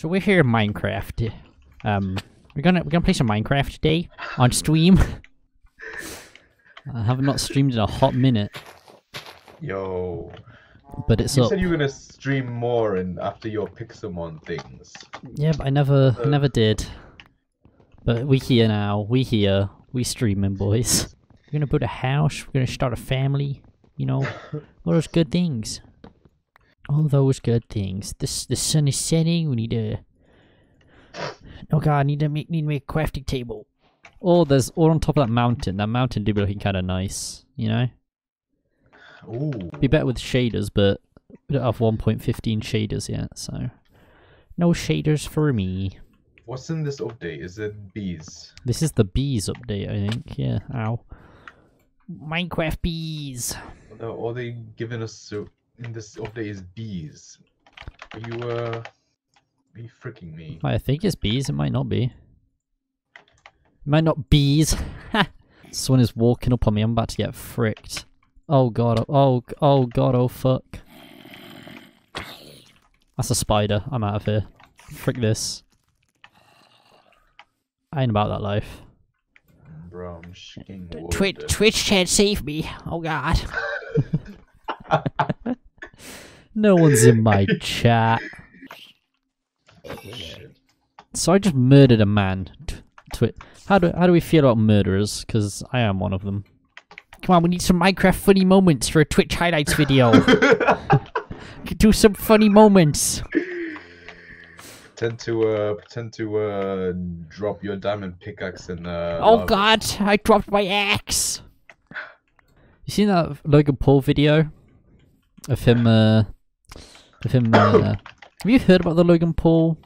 So we're here in Minecraft. We're gonna play some Minecraft today on stream. I have not streamed in a hot minute. Yo. But it's You said you were gonna stream more and after your Pixelmon things. Yeah, but I never did. But we here now. We here. We streaming, boys. We're gonna build a house. We're gonna start a family. You know, all those good things. All those good things. The sun is setting. We need to. Oh god, I need to make a crafting table. Oh, there's all on top of that mountain. That mountain do be looking kind of nice, you know. Ooh. Be better with shaders, but we don't have 1.15 shaders yet, so no shaders for me. What's in this update? Is it bees? This is the bees update, I think. Yeah. Ow. Minecraft bees. No, all they giving us in this update is bees. Are you freaking me? I think it's bees. It might not be. Might not bees. Ha! Someone is walking up on me. I'm about to get fricked. Oh god. Oh god. Oh fuck. That's a spider. I'm out of here. Frick this. I ain't about that life. Bro, I'm shaking wood. Twitch chat, save me. Oh god. No one's in my chat. So I just murdered a man. How do we feel about murderers? Because I am one of them. Come on, we need some Minecraft funny moments for a Twitch highlights video. Do some funny moments. Pretend to drop your diamond pickaxe and. Oh god! I dropped my axe. You seen that Logan Paul video of him? Have you heard about the Logan Paul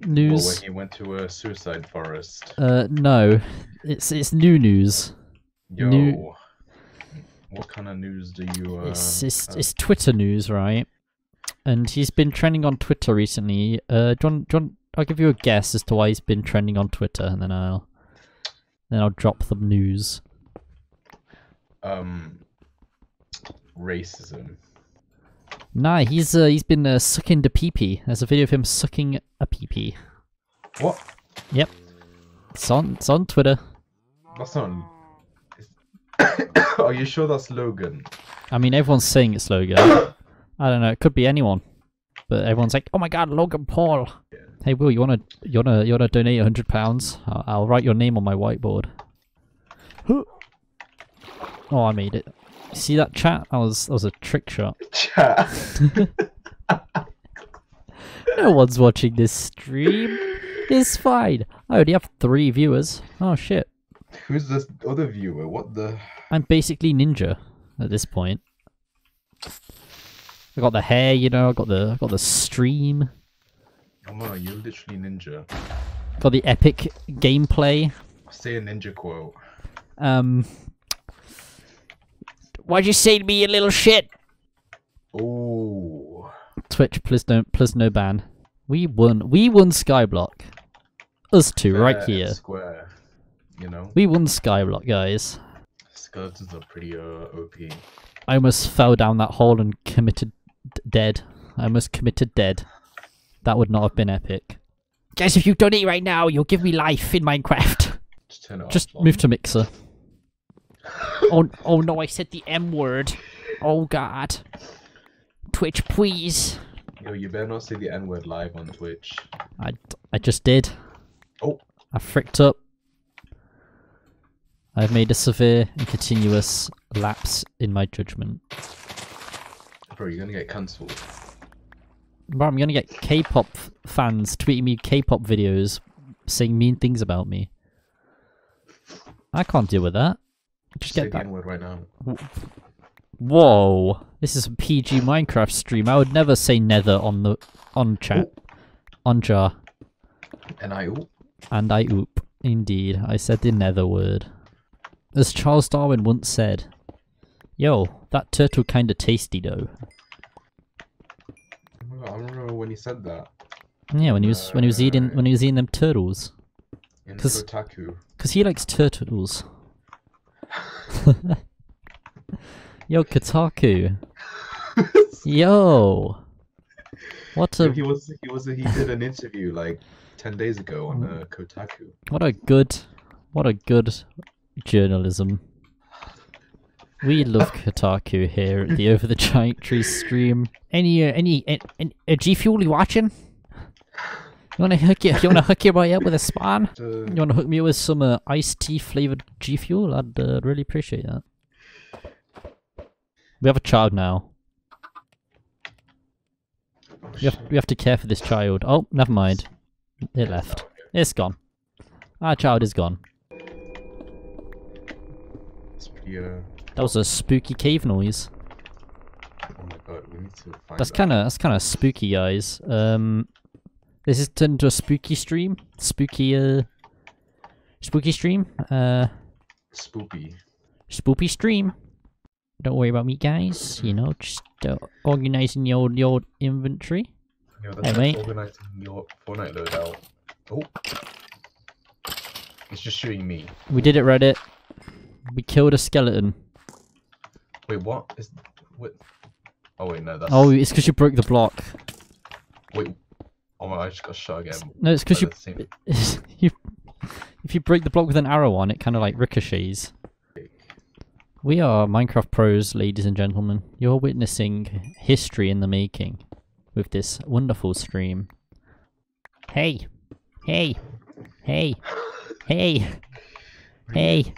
news? Oh, when he went to a suicide forest. No, it's new news. Yo, new... what kind of news do you? It's Twitter news, right? And he's been trending on Twitter recently. John, I'll give you a guess as to why he's been trending on Twitter, and then I'll drop the news. Racism. Nah, he's been sucking the pee-pee. There's a video of him sucking a pee-pee. What? Yep. It's on Twitter. That's on. Are you sure that's Logan? I mean, everyone's saying it's Logan. I don't know. It could be anyone, but everyone's like, "Oh my God, Logan Paul!" Yeah. Hey, Will, you wanna donate £100? I'll write your name on my whiteboard. Oh, I made it. See that chat? That was a trick shot. Chat. No one's watching this stream. It's fine. I already have 3 viewers. Oh shit. Who's this other viewer? What the? I'm basically Ninja at this point. I got the hair, you know. I got the stream. Oh wow, you're literally Ninja. Got the epic gameplay. Say a Ninja quote. Why'd you say to me, you little shit? Oh. Twitch, please no ban. We won Skyblock. Us two, fair right here. Square, you know. We won Skyblock, guys. Skeletons are pretty OP. I almost fell down that hole and committed. Dead. I almost committed dead. That would not have been epic. Guys, if you donate right now, you'll give me life in Minecraft. Just turn it off. Just move to Mixer. Oh no, I said the M word. Oh god. Twitch, please. Yo, you better not say the N word live on Twitch. I just did. Oh. I fricked up. I've made a severe and continuous lapse in my judgment. Bro, you're gonna get cancelled. Bro, I'm gonna get K-pop fans tweeting me K-pop videos saying mean things about me. I can't deal with that. Just get that word right now. Whoa, this is a PG Minecraft stream. I would never say nether on chat, ooh. On jar. And I oop. Indeed, I said the nether word. As Charles Darwin once said. Yo, that turtle kinda tasty though. I remember when he said that. Yeah, when he was eating them turtles. In Kotaku. Cause he likes turtles. Yo, Kotaku. Yo. What a... He did an interview like 10 days ago on Kotaku. What a good journalism. We love Kotaku here at the Over the Giant Tree stream. Any G Fuel you watching? You wanna hook your boy up with a spawn? You wanna hook me up with some iced tea flavored G Fuel? I'd really appreciate that. We have a child now. We have to care for this child. Oh, never mind. It left. It's gone. Our child is gone. That was a spooky cave noise. Oh my god, we need to find that's kinda spooky, guys. This is turned into a spooky stream. Spooky stream. Spoopy stream. Don't worry about me, guys. You know, just organizing the old inventory. Yeah, that's like organizing your Fortnite loadout. Oh, it's just shooting me. We did it, Reddit. We killed a skeleton. Wait, what? What? Oh wait, no, that's. Oh, it's because you broke the block. Wait. Oh my! I just got shot again. No, it's because you. If you break the block with an arrow on, it kind of like ricochets. We are Minecraft pros, ladies and gentlemen. You're witnessing history in the making with this wonderful stream. Hey! Hey! Hey! Hey! Hey!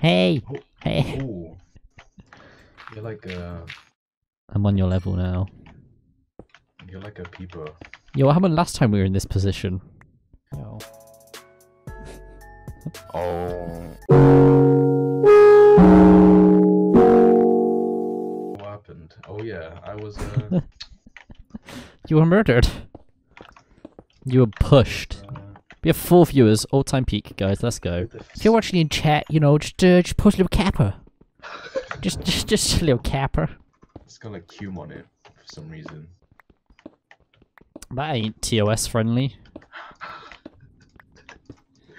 Hey! Hey! Oh. You're like a... I'm on your level now. You're like a peeper. Yo, what happened last time we were in this position? Oh. Oh yeah, I was. You were murdered. You were pushed. We have 4 viewers, all-time peak, guys. Let's go. If you're watching in chat, you know, just post a little capper. just a little capper. It's got like cum on it for some reason. That ain't TOS friendly.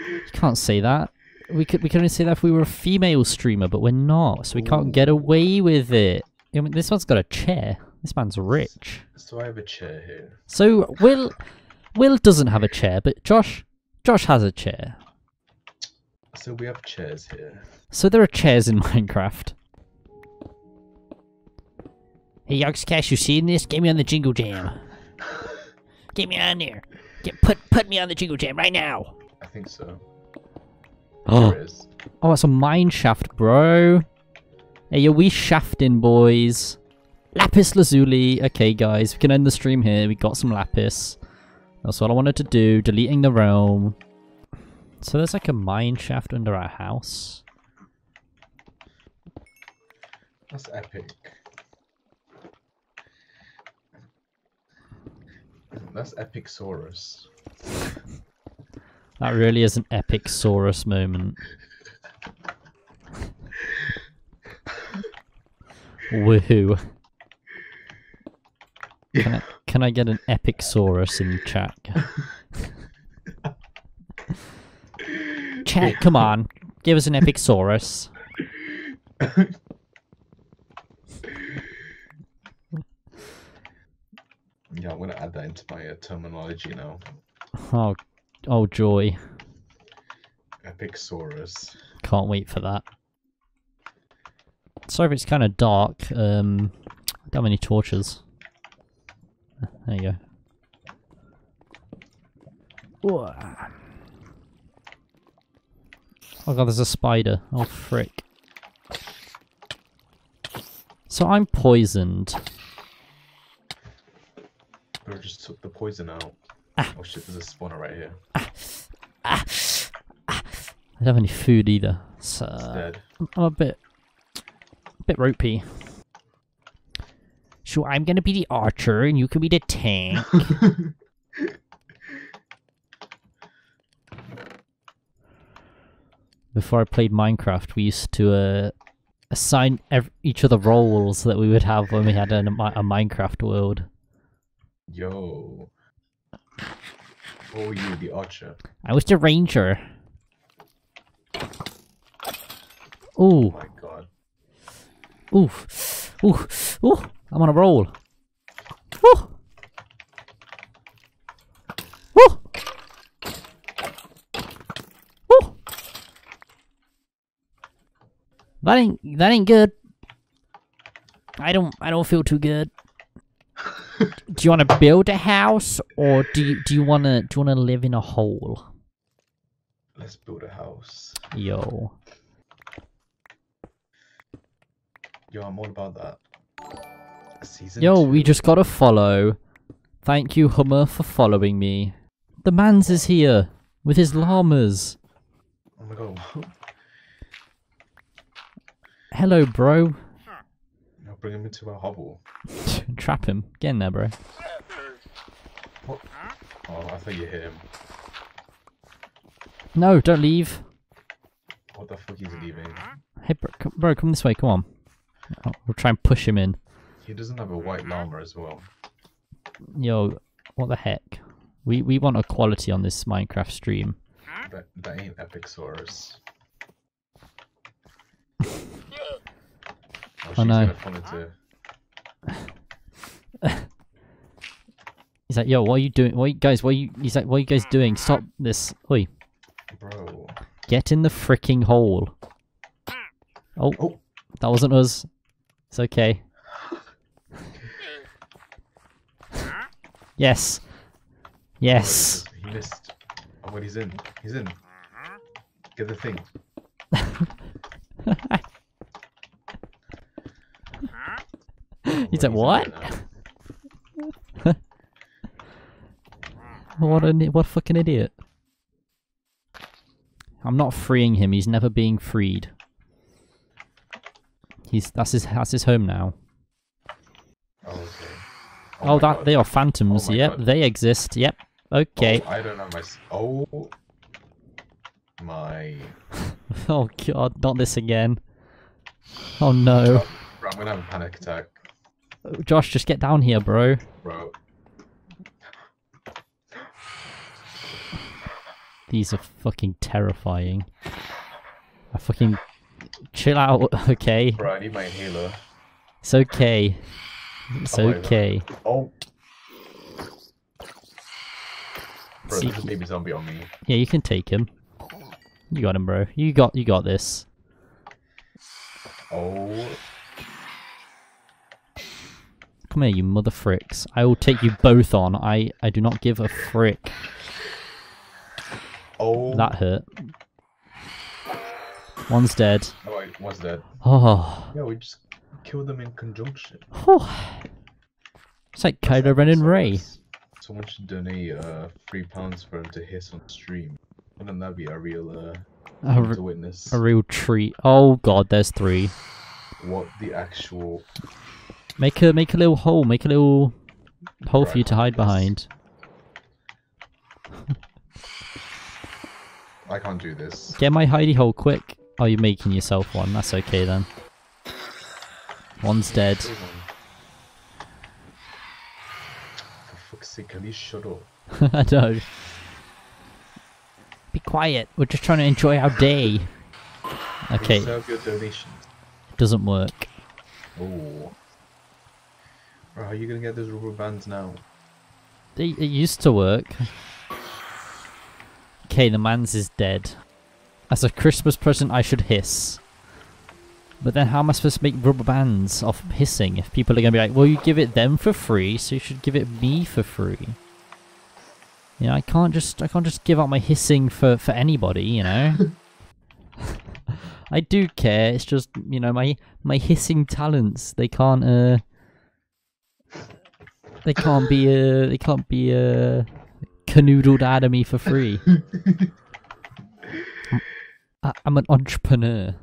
You can't say that. We could only say that if we were a female streamer, but we're not, so we can't get away with it. I mean, this one's got a chair. This man's rich. So I have a chair here. So Will doesn't have a chair, but Josh has a chair. So we have chairs here. So there are chairs in Minecraft. Hey, Yogscast, you seen this? Get me on the Jingle Jam. Get me on there. Put me on the Jingle Jam right now. I think so. Oh, there is. Oh, it's a mine shaft, bro. Hey, yo, we shafting, boys. Lapis lazuli. Okay, guys, we can end the stream here. We got some lapis. That's all I wanted to do. Deleting the realm. So there's like a mine shaft under our house. That's epic. That's Epicsaurus. That really is an Epicsaurus moment. Woohoo. Yeah. Can I get an Epicsaurus in chat? Chat, come on. Give us an Epicsaurus. Yeah, I'm going to add that into my terminology now. Oh, joy. Epicsaurus. Can't wait for that. Sorry if it's kind of dark, I don't have any torches. There you go. Ooh. Oh god, there's a spider. Oh frick. So I'm poisoned. I just took the poison out. Ah. Oh shit, there's a spawner right here. Ah. Ah. Ah. I don't have any food either, so... It's dead. I'm a bit ropey. So I'm gonna be the archer and you can be the tank. Before I played Minecraft, we used to assign each other roles that we would have when we had a Minecraft world. Yo. What were you, the archer? I was the ranger. Ooh. Oh my god. Ooh. Ooh. Ooh. I'm on a roll. Woo! That ain't good. I don't feel too good. Do you want to build a house, or do you want to live in a hole? Let's build a house. Yo, I'm all about that. Season Yo, 2. We just gotta follow. Thank you, Hummer, for following me. The man's is here with his llamas. Oh my god. Hello, bro. Now bring him into our hovel. Trap him. Get in there, bro. What? Oh, I think you hit him. No, don't leave. What the fuck is he leaving? Hey, bro, come this way, come on. Oh, we'll try and push him in. He doesn't have a white llama as well. Yo, what the heck? We want equality on this Minecraft stream. That ain't Epicsaurus. Oh no. He's like, yo, what are you doing? He's like, what are you guys doing? Stop this. Oi. Bro. Get in the freaking hole. Oh. That wasn't us. It's okay. Yes. Yes. He missed. Oh, but he's in. He's in. Get the thing. He's like, what? What a fucking idiot. I'm not freeing him. He's never being freed. That's his home now. Oh, okay. Oh that God. They are phantoms. Oh yep, God. They exist. Yep. Okay. Oh, I don't know my. Oh my. Oh God! Not this again. Oh no. Bro, I'm gonna have a panic attack. Josh, just get down here, bro. Bro. These are fucking terrifying. I fucking. Chill out, okay? Bro, I need my inhaler. It's okay. It's okay. Oh! Bro, there's a baby zombie on me. Yeah, you can take him. You got him, bro. You got this. Oh. Come here, you mother fricks. I will take you both on. I do not give a frick. Oh. That hurt. One's dead. Oh, wait, one's dead. Oh. Yeah, we just killed them in conjunction. Oh. It's like Kylo Ren and Rey. Someone should donate £3 for him to hiss on stream. Wouldn't that be a real to witness? A real treat. Oh God, there's three. What the actual? Make a little hole. Make a little hole for you to hide behind. I can't do this. Get my hidey hole quick. Oh, you're making yourself one. That's okay then. One's dead. For fuck's sake, can you shut up? I know. Be quiet. We're just trying to enjoy our day. Okay. Reserve your donation. It doesn't work. Oh. Bro, how are you gonna get those rubber bands now? It used to work. Okay, the man's is dead. As a Christmas present, I should hiss. But then how am I supposed to make rubber bands off hissing if people are going to be like, well, you give it them for free, so you should give it me for free. You know, I can't just give out my hissing for anybody, you know? I do care, it's just, you know, my hissing talents, they can't be canoodled out of me for free. I'm an entrepreneur.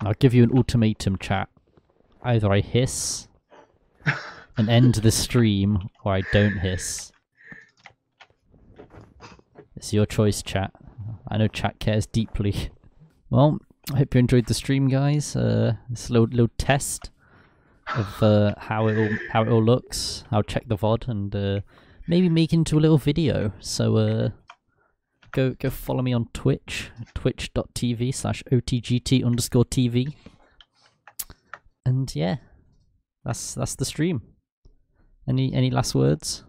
I'll give you an ultimatum, chat. Either I hiss and end the stream, or I don't hiss. It's your choice, chat. I know chat cares deeply. Well, I hope you enjoyed the stream, guys. This little test of how it all looks. I'll check the VOD and maybe make into a little video. So Go follow me on Twitch, twitch.tv/otgt_tv. And yeah, that's the stream. Any last words?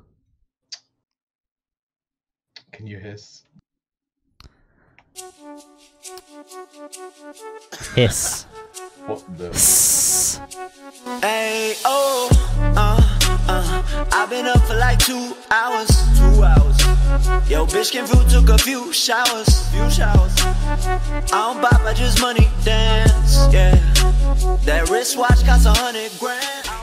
Can you hiss? Hiss. What the? Hiss. Hey, oh, I've been up for like 2 hours. 2 hours. Yo, bitch, Can Fruit took a few showers. I don't bop, I just money dance. Yeah. That wristwatch costs 100 grand.